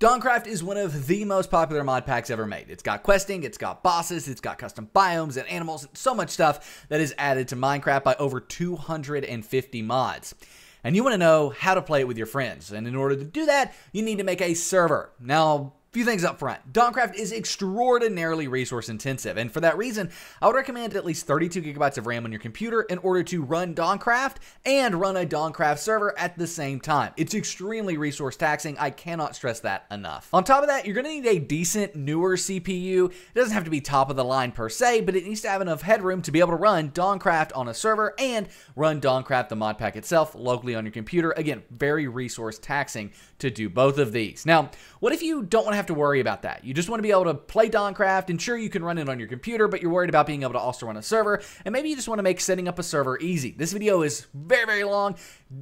DawnCraft is one of the most popular mod packs ever made. It's got questing, it's got bosses, it's got custom biomes and animals, and so much stuff that is added to Minecraft by over 250 mods. And you want to know how to play it with your friends. And in order to do that, you need to make a server. Now, a few things up front. DawnCraft is extraordinarily resource intensive. And for that reason, I would recommend at least 32 gigabytes of RAM on your computer in order to run DawnCraft and run a DawnCraft server at the same time. It's extremely resource taxing. I cannot stress that enough. On top of that, you're going to need a decent newer CPU. It doesn't have to be top of the line per se, but it needs to have enough headroom to be able to run DawnCraft on a server and run DawnCraft, the mod pack itself, locally on your computer. Again, very resource taxing to do both of these. Now, what if you don't want to have to worry about that? You just want to be able to play DawnCraft, and sure, you can run it on your computer, but you're worried about being able to also run a server, and maybe you just want to make setting up a server easy. This video is very, very long.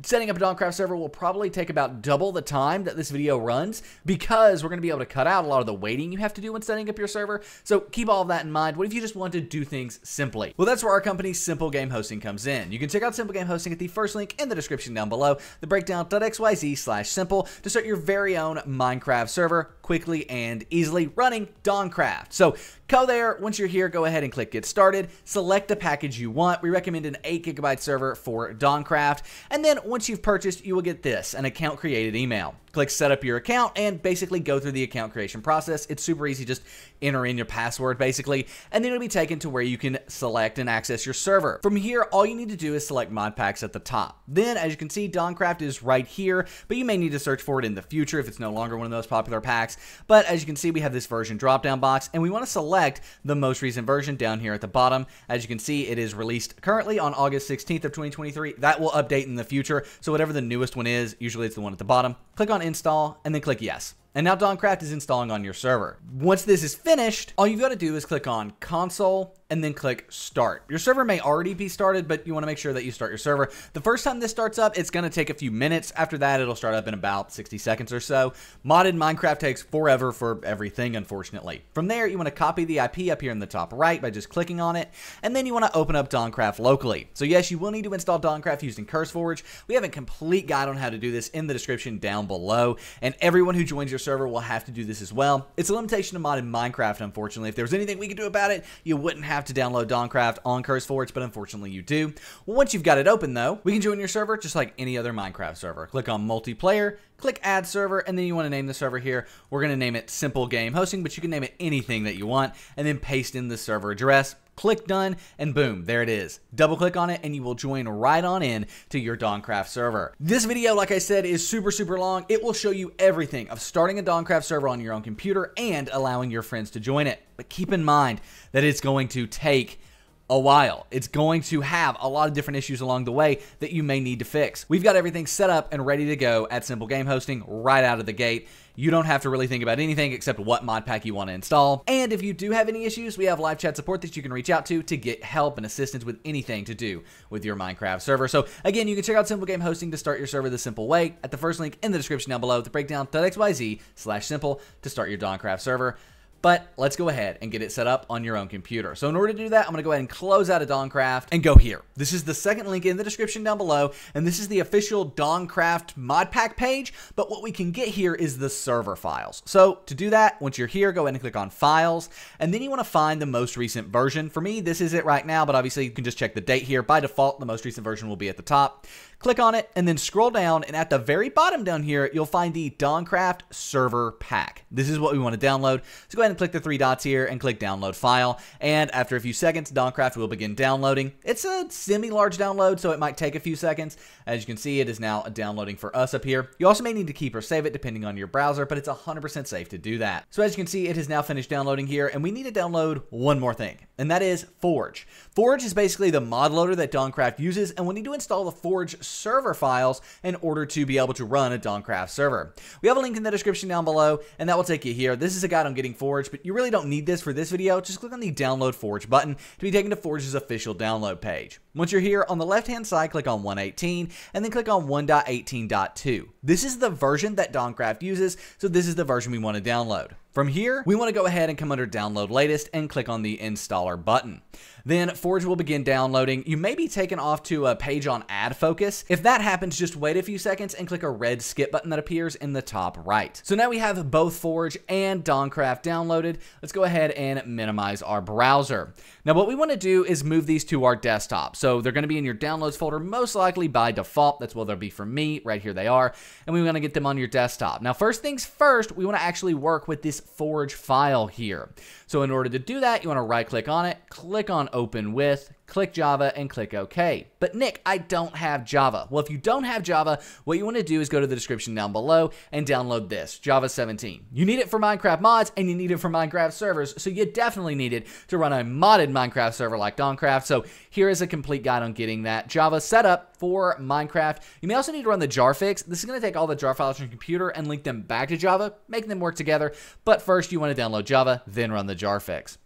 Setting up a DawnCraft server will probably take about double the time that this video runs because we're going to be able to cut out a lot of the waiting you have to do when setting up your server. So keep all of that in mind. What if you just want to do things simply? Well, that's where our company, Simple Game Hosting, comes in. You can check out Simple Game Hosting at the first link in the description down below, TheBreakdown.xyz/simple, to start your very own Minecraft server quickly and easily running DawnCraft. So go there. Once you're here, go ahead and click Get Started. Select the package you want. We recommend an 8 gigabyte server for DawnCraft. And then once you've purchased, you will get this, an account created email. Click set up your account and basically go through the account creation process. It's super easy. Just enter in your password basically, and then it'll be taken to where you can select and access your server. From here, all you need to do is select mod packs at the top. Then as you can see, DawnCraft is right here, but you may need to search for it in the future if it's no longer one of those popular packs. But as you can see, we have this version drop-down box, and we want to select the most recent version down here at the bottom. As you can see, it is released currently on August 16th of 2023. That will update in the future. So whatever the newest one is, usually it's the one at the bottom. Click on install and then click yes. And now DawnCraft is installing on your server. Once this is finished, all you've got to do is click on console and then click start. Your server may already be started, but you want to make sure that you start your server. The first time this starts up, it's going to take a few minutes. After that, it'll start up in about 60 seconds or so. Modded Minecraft takes forever for everything, unfortunately. From there, you want to copy the IP up here in the top right by just clicking on it. And then you want to open up DawnCraft locally. So yes, you will need to install DawnCraft using CurseForge. We have a complete guide on how to do this in the description down below. And everyone who joins your server will have to do this as well. It's a limitation of modded Minecraft, unfortunately. If there was anything we could do about it, you wouldn't have to download DawnCraft on CurseForge, but unfortunately you do. Well, once you've got it open though, we can join your server just like any other Minecraft server. Click on multiplayer, click add server, and then you want to name the server here. We're going to name it Simple Game Hosting, but you can name it anything that you want, and then paste in the server address. Click done, and boom, there it is. Double click on it and you will join right on in to your DawnCraft server. This video, like I said, is super, super long. It will show you everything of starting a DawnCraft server on your own computer and allowing your friends to join it. But keep in mind that it's going to take a while. It's going to have a lot of different issues along the way that you may need to fix. We've got everything set up and ready to go at Simple Game Hosting right out of the gate. You don't have to really think about anything except what mod pack you want to install. And if you do have any issues, we have live chat support that you can reach out to get help and assistance with anything to do with your Minecraft server. So again, you can check out Simple Game Hosting to start your server the simple way at the first link in the description down below, thebreakdown.xyz/simple to start your DawnCraft server. But let's go ahead and get it set up on your own computer. So in order to do that, I'm going to go ahead and close out of DawnCraft and go here. This is the second link in the description down below, and this is the official DawnCraft mod pack page. But what we can get here is the server files. So to do that, once you're here, go ahead and click on files, and then you want to find the most recent version. For me, this is it right now, but obviously you can just check the date here. By default, the most recent version will be at the top. Click on it and then scroll down, and at the very bottom down here, you'll find the DawnCraft server pack. This is what we want to download. So go ahead and click the three dots here and click download file. And after a few seconds, DawnCraft will begin downloading. It's a semi-large download, so it might take a few seconds. As you can see, it is now downloading for us up here. You also may need to keep or save it depending on your browser, but it's 100% safe to do that. So as you can see, it has now finished downloading here, and we need to download one more thing, and that is Forge. Forge is basically the mod loader that DawnCraft uses, and we need to install the Forge server files in order to be able to run a DawnCraft server. We have a link in the description down below, and that will take you here. This is a guide on getting Forge, but you really don't need this for this video. Just click on the download Forge button to be taken to Forge's official download page. Once you're here, on the left-hand side, click on 1.18 and then click on 1.18.2. This is the version that DawnCraft uses, so this is the version we want to download. From here, we want to go ahead and come under Download Latest and click on the Installer button. Then Forge will begin downloading. You may be taken off to a page on ad focus. If that happens, just wait a few seconds and click a red skip button that appears in the top right. So now we have both Forge and DawnCraft downloaded. Let's go ahead and minimize our browser. Now what we want to do is move these to our desktop. So they're going to be in your downloads folder most likely by default. That's what they'll be for me. Right here they are. And we want to get them on your desktop. Now first things first, we want to actually work with this Forge file here. So in order to do that, you want to right click on it, click on Open With, click Java, and click OK. But Nick, I don't have Java. Well, if you don't have Java, what you want to do is go to the description down below and download this, Java 17. You need it for Minecraft mods, and you need it for Minecraft servers, so you definitely need it to run a modded Minecraft server like DawnCraft. So here is a complete guide on getting that Java setup for Minecraft. You may also need to run the Jarfix. This is going to take all the jar files from your computer and link them back to Java, making them work together. But first, you want to download Java, then run the Jarfix.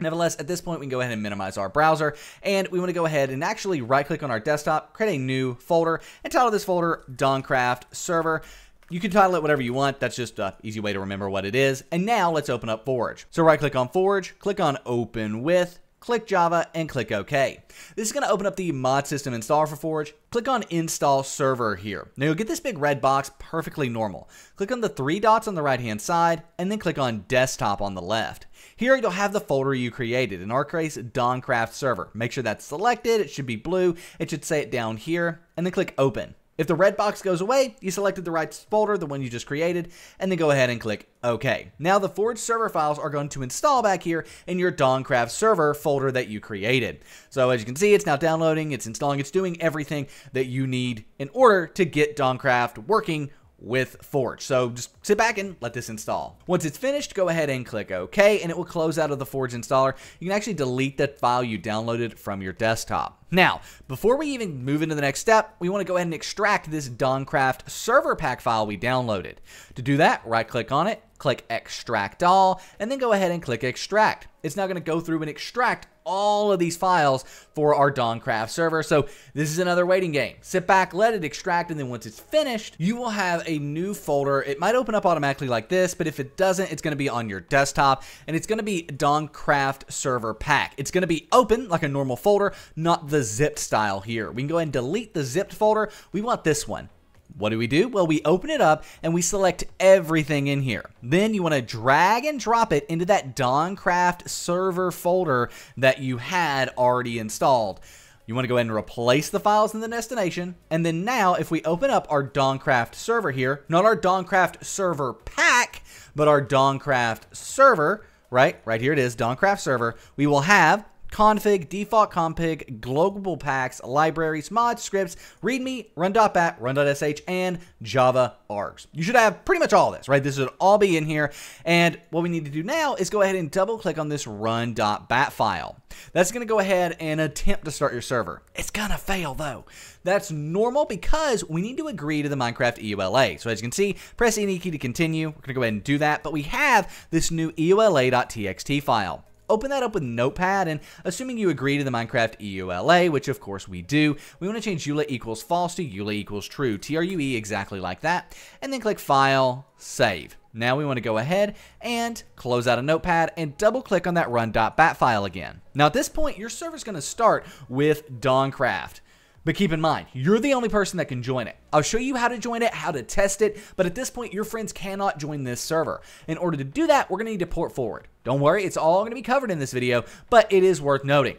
Nevertheless, at this point, we can go ahead and minimize our browser, and we want to go ahead and actually right-click on our desktop, create a new folder, and title this folder DawnCraft Server. You can title it whatever you want. That's just an easy way to remember what it is. And now let's open up Forge. So right-click on Forge, click on Open With, click Java, and click OK. This is going to open up the mod system installer for Forge. Click on Install Server here. Now you'll get this big red box, perfectly normal. Click on the three dots on the right-hand side, and then click on Desktop on the left. Here you'll have the folder you created, in our case, DawnCraft Server. Make sure that's selected. It should be blue. It should say it down here, and then click Open. If the red box goes away, you selected the right folder, the one you just created, and then go ahead and click OK. Now the Forge server files are going to install back here in your DawnCraft server folder that you created. So as you can see, it's now downloading, it's installing, it's doing everything that you need in order to get DawnCraft working with Forge. So just sit back and let this install. Once it's finished, go ahead and click OK, and it will close out of the Forge installer. You can actually delete that file you downloaded from your desktop. Now, before we even move into the next step, we want to go ahead and extract this DawnCraft server pack file we downloaded. To do that, right-click on it, click Extract All, and then go ahead and click Extract. It's now going to go through and extract all of these files for our DawnCraft server. So this is another waiting game. Sit back, let it extract, and then once it's finished, you will have a new folder. It might open up automatically like this, but if it doesn't, it's going to be on your desktop, and it's going to be DawnCraft Server Pack. It's going to be open like a normal folder, not the zipped style here. We can go ahead and delete the zipped folder. We want this one. What do? Well, we open it up and we select everything in here. Then you want to drag and drop it into that DawnCraft server folder that you had already installed. You want to go ahead and replace the files in the destination. And then now if we open up our DawnCraft server here, not our DawnCraft server pack, but our DawnCraft server, right here it is, DawnCraft server, we will have config, default config, global packs, libraries, mods, scripts, readme, run.bat, run.sh, and Java args. You should have pretty much all this, right? This should all be in here. And what we need to do now is go ahead and double click on this run.bat file. That's going to go ahead and attempt to start your server. It's going to fail though. That's normal because we need to agree to the Minecraft EULA. So as you can see, press any key to continue. We're going to go ahead and do that. But we have this new EULA.txt file. Open that up with Notepad, and assuming you agree to the Minecraft EULA, which of course we do, we want to change EULA equals false to EULA equals true, TRUE, exactly like that, and then click File, Save. Now we want to go ahead and close out a Notepad and double click on that run.bat file again. Now at this point, your server's going to start with DawnCraft. But keep in mind, you're the only person that can join it. I'll show you how to join it, how to test it, but at this point, your friends cannot join this server. In order to do that, we're going to need to port forward. Don't worry, it's all going to be covered in this video, but it is worth noting.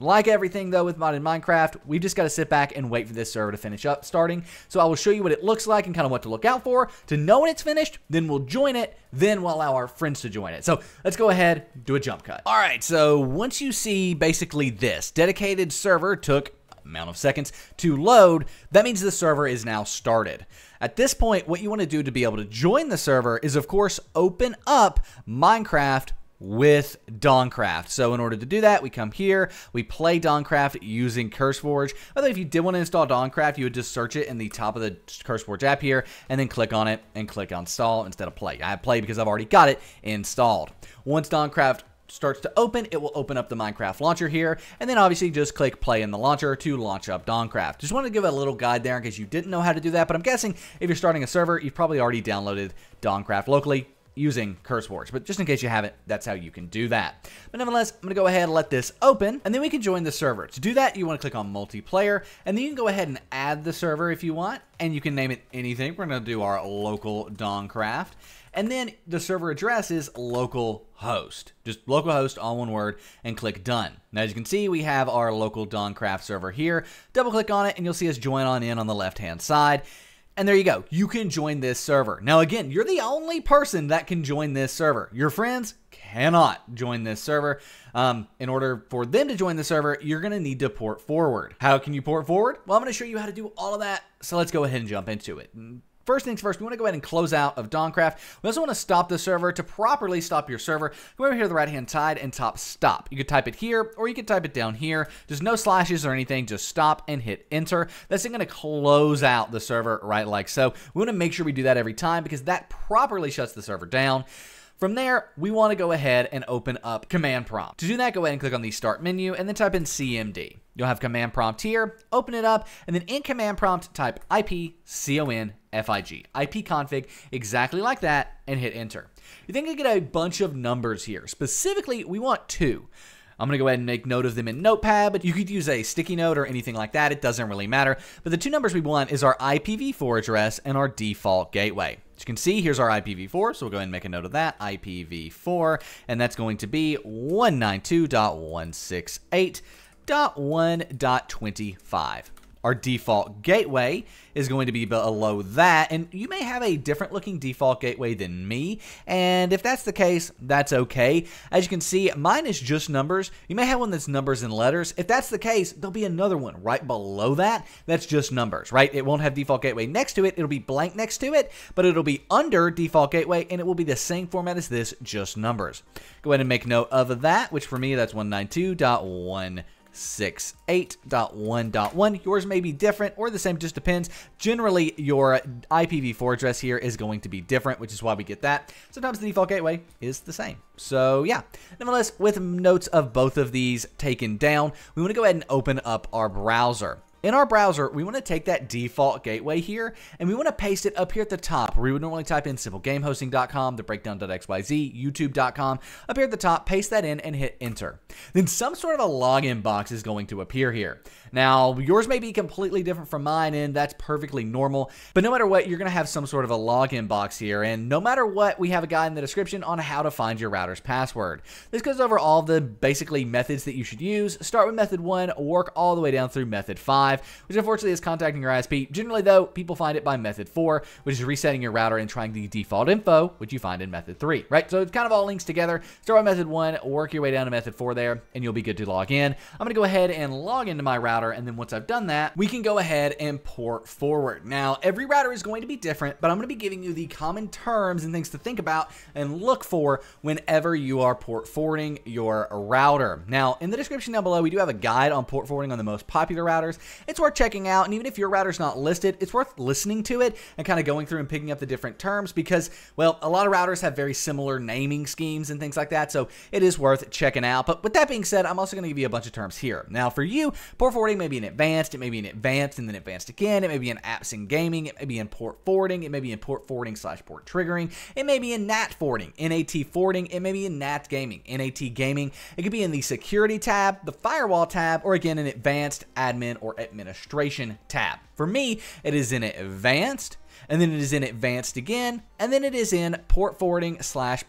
Like everything, though, with modded Minecraft, we've just got to sit back and wait for this server to finish up starting. So I will show you what it looks like and kind of what to look out for to know when it's finished. Then we'll join it. Then we'll allow our friends to join it. So let's go ahead, do a jump cut. All right, so once you see basically this, dedicated server took amount of seconds to load, that means the server is now started. At this point, what you want to do to be able to join the server is, of course, open up Minecraft with DawnCraft. So in order to do that, we come here, we play DawnCraft using CurseForge. By the way, if you did want to install DawnCraft, you would just search it in the top of the CurseForge app here and then click on it and click on install instead of play. I have play because I've already got it installed. Once DawnCraft starts to open, it will open up the Minecraft launcher here, and then obviously just click play in the launcher to launch up DawnCraft. Just wanted to give a little guide there in case you didn't know how to do that, but I'm guessing if you're starting a server, you've probably already downloaded DawnCraft locally. using CurseForge. But just in case you haven't, that's how you can do that. But nonetheless, I'm gonna go ahead and let this open, and then we can join the server. To do that, you wanna click on multiplayer, and then you can go ahead and add the server if you want, and you can name it anything. We're gonna do our local DawnCraft. And then the server address is localhost, just localhost, all one word, and click done. Now, as you can see, we have our local DawnCraft server here. Double click on it and you'll see us join on in on the left-hand side. And there you go, you can join this server. Now again, you're the only person that can join this server. Your friends cannot join this server. In order for them to join the server, you're gonna need to port forward. How can you port forward? Well, I'm gonna show you how to do all of that. So let's go ahead and jump into it. First things first, we want to go ahead and close out of DawnCraft. We also want to stop the server. To properly stop your server, go over here to the right-hand side and top stop. You could type it here or you could type it down here. There's no slashes or anything. Just stop and hit enter. That's going to close out the server right like so. We want to make sure we do that every time because that properly shuts the server down. From there, we want to go ahead and open up command prompt. To do that, go ahead and click on the start menu and then type in CMD. You'll have command prompt here, open it up, and then in command prompt, type IPCONFIG, IPCONFIG, exactly like that, and hit enter. You're then gonna get a bunch of numbers here. Specifically, we want 2. I'm gonna go ahead and make note of them in Notepad, but you could use a sticky note or anything like that. It doesn't really matter. But the 2 numbers we want is our IPv4 address and our default gateway. As you can see, here's our IPv4, so we'll go ahead and make a note of that, IPv4, and that's going to be 192.168.1.25. Our default gateway is going to be below that, and you may have a different looking default gateway than me, and if that's the case, that's okay. As you can see, mine is just numbers. You may have one that's numbers and letters. If that's the case, there'll be another one right below that that's just numbers, right? It won't have default gateway next to it. It'll be blank next to it, but it'll be under default gateway, and it will be the same format as this, just numbers. Go ahead and make note of that, which for me, that's 192.168.1.1. Yours may be different or the same, just depends. Generally, your IPv4 address here is going to be different, which is why we get that. Sometimes the default gateway is the same. So yeah, nonetheless, with notes of both of these taken down, we want to go ahead and open up our browser. In our browser, we want to take that default gateway here, and we want to paste it up here at the top where we would normally type in simplegamehosting.com, thebreakdown.xyz, youtube.com. Up here at the top, paste that in and hit enter. Then some sort of a login box is going to appear here. Now, yours may be completely different from mine, and that's perfectly normal, but no matter what, you're going to have some sort of a login box here, and no matter what, we have a guide in the description on how to find your router's password. This goes over all the basically methods that you should use. Start with method 1, work all the way down through method 5, which unfortunately is contacting your ISP. Generally though, people find it by method 4, which is resetting your router and trying the default info, which you find in method 3, right? So it's kind of all links together. Start with method 1, work your way down to method 4 there, and you'll be good to log in. I'm going to go ahead and log into my router, and then once I've done that, we can go ahead and port forward. Now, every router is going to be different, but I'm going to be giving you the common terms and things to think about and look for whenever you are port forwarding your router. Now, in the description down below, we do have a guide on port forwarding on the most popular routers. It's worth checking out, and even if your router's not listed, it's worth listening to it and kind of going through and picking up the different terms because, well, a lot of routers have very similar naming schemes and things like that, so it is worth checking out. But with that being said, I'm also going to give you a bunch of terms here. Now, for you, port forwarding may be an advanced, it may be an advanced and then advanced again, it may be in apps and gaming, it may be in port forwarding, it may be in port forwarding / port triggering, it may be in NAT forwarding, NAT forwarding, it may be in NAT gaming, NAT gaming, it could be in the security tab, the firewall tab, or again, an advanced admin or administration tab. For me, it is in advanced, and then it is in advanced again, and then it is in port forwarding /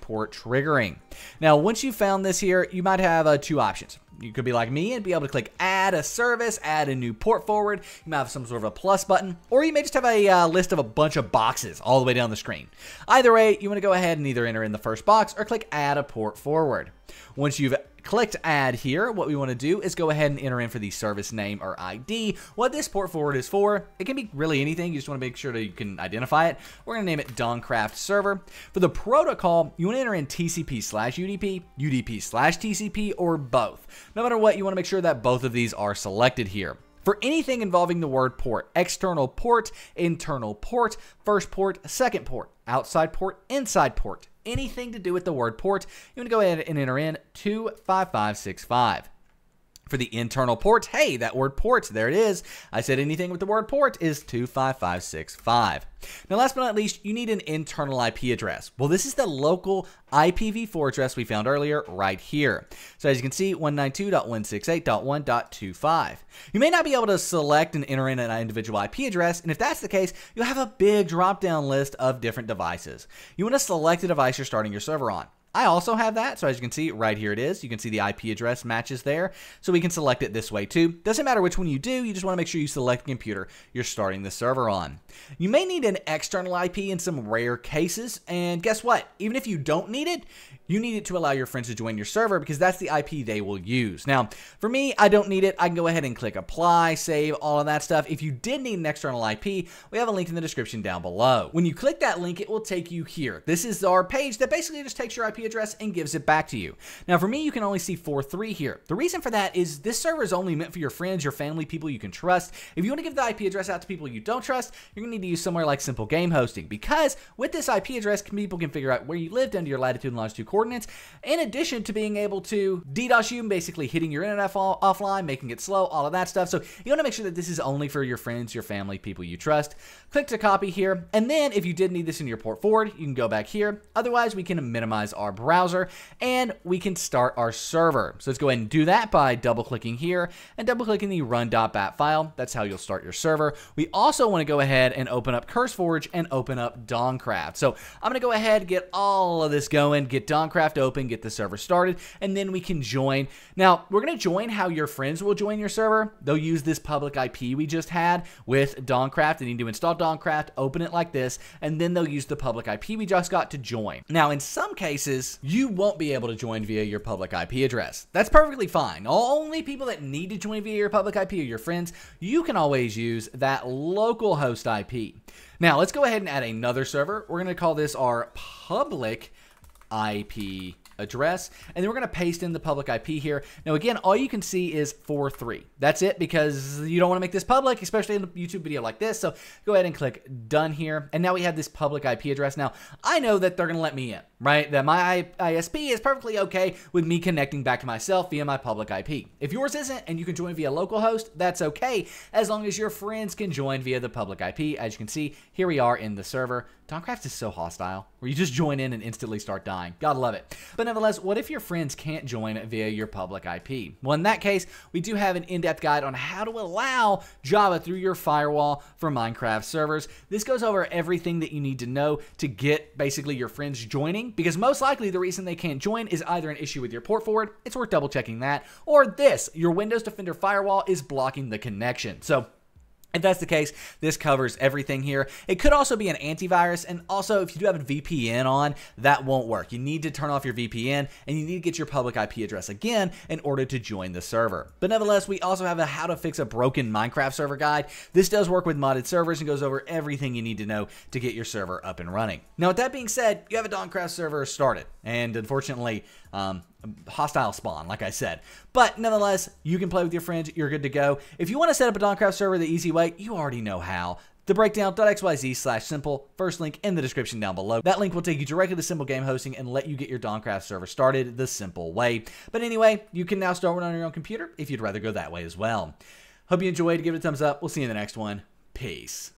port triggering. Now, once you found this here, you might have 2 options. You could be like me and be able to click add a service, add a new port forward. You might have some sort of a plus button, or you may just have a list of a bunch of boxes all the way down the screen. Either way, you want to go ahead and either enter in the first box or click add a port forward. Once you've clicked add here, what we want to do is go ahead and enter in for the service name or ID. What this port forward is for, it can be really anything. You just want to make sure that you can identify it. We're going to name it DawnCraft server. For the protocol, you want to enter in TCP / UDP, UDP / TCP, or both. No matter what, you want to make sure that both of these are selected here. For anything involving the word port, external port, internal port, first port, second port, outside port, inside port, anything to do with the word port, you want to go ahead and enter in 25565. For the internal ports, hey, that word ports, there it is. I said anything with the word port is 25565. Now, last but not least, you need an internal IP address. Well, this is the local IPv4 address we found earlier right here. So as you can see, 192.168.1.25. You may not be able to select and enter in an individual IP address, and if that's the case, you'll have a big drop-down list of different devices. You want to select the device you're starting your server on. I also have that, so as you can see, right here it is. You can see the IP address matches there, so we can select it this way too. Doesn't matter which one you do, you just want to make sure you select the computer you're starting the server on. You may need an external IP in some rare cases, and guess what? Even if you don't need it, you need it to allow your friends to join your server because that's the IP they will use. Now, for me, I don't need it. I can go ahead and click apply, save, all of that stuff. If you did need an external IP, we have a link in the description down below. When you click that link, it will take you here. This is our page that basically just takes your IP address and gives it back to you. Now for me, you can only see 4.3 here. The reason for that is this server is only meant for your friends, your family, people you can trust. If you want to give the IP address out to people you don't trust, you're going to need to use somewhere like Simple Game Hosting, because with this IP address, people can figure out where you live down to your latitude and longitude coordinates, in addition to being able to DDoS you, basically hitting your internet offline, making it slow, all of that stuff. So you want to make sure that this is only for your friends, your family, people you trust. Click to copy here, and then if you did need this in your port forward, you can go back here. Otherwise, we can minimize our browser and we can start our server. So let's go ahead and do that by double clicking here and double clicking the run.bat file. That's how you'll start your server. We also want to go ahead and open up CurseForge and open up DawnCraft. So I'm going to go ahead, get all of this going, get DawnCraft open, get the server started, and then we can join. Now we're going to join how your friends will join your server. They'll use this public IP we just had with DawnCraft. They need to install DawnCraft, open it like this, and then they'll use the public IP we just got to join. Now in some cases, you won't be able to join via your public IP address. That's perfectly fine. Only people that need to join via your public IP are your friends. You can always use that local host IP. Now let's go ahead and add another server. We're going to call this our public IP address, and then we're going to paste in the public IP here. Now again, all you can see is 4.3. That's it, because you don't want to make this public, especially in a YouTube video like this. So go ahead and click done here, and now we have this public IP address. Now I know that they're going to let me in, right? That my ISP is perfectly okay with me connecting back to myself via my public IP. If yours isn't and you can join via local host, that's okay, as long as your friends can join via the public IP. As you can see, here we are in the server. DawnCraft is so hostile, where you just join in and instantly start dying. Gotta love it. But nevertheless, what if your friends can't join via your public IP? Well, in that case, we do have an in-depth guide on how to allow Java through your firewall for Minecraft servers. This goes over everything that you need to know to get basically your friends joining, because most likely the reason they can't join is either an issue with your port forward, it's worth double checking that, or this, your Windows Defender firewall is blocking the connection. So if that's the case, this covers everything here. It could also be an antivirus, and also if you do have a VPN on, that won't work. You need to turn off your VPN, and you need to get your public IP address again in order to join the server. But nevertheless, we also have a how to fix a broken Minecraft server guide. This does work with modded servers and goes over everything you need to know to get your server up and running. Now with that being said, you have a DawnCraft server started, and unfortunately, hostile spawn, like I said. But nonetheless, you can play with your friends. You're good to go. If you want to set up a DawnCraft server the easy way, you already know how. TheBreakdown.xyz/simple, first link in the description down below. That link will take you directly to Simple Game Hosting and let you get your DawnCraft server started the simple way. But anyway, you can now start one on your own computer if you'd rather go that way as well. Hope you enjoyed. Give it a thumbs up. We'll see you in the next one. Peace.